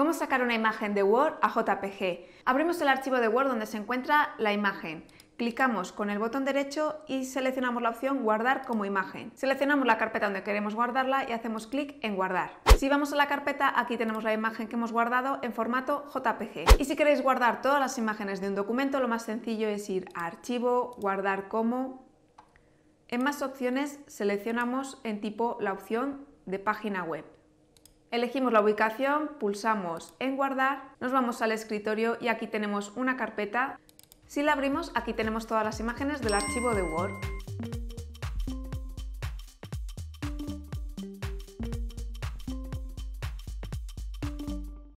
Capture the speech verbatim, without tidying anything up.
¿Cómo sacar una imagen de Word a J P G? Abrimos el archivo de Word donde se encuentra la imagen. Clicamos con el botón derecho y seleccionamos la opción Guardar como imagen. Seleccionamos la carpeta donde queremos guardarla y hacemos clic en Guardar. Si vamos a la carpeta, aquí tenemos la imagen que hemos guardado en formato J P G. Y si queréis guardar todas las imágenes de un documento, lo más sencillo es ir a Archivo, Guardar como. En más opciones seleccionamos en tipo la opción de Página web. Elegimos la ubicación, pulsamos en Guardar, nos vamos al escritorio y aquí tenemos una carpeta. Si la abrimos, aquí tenemos todas las imágenes del archivo de Word.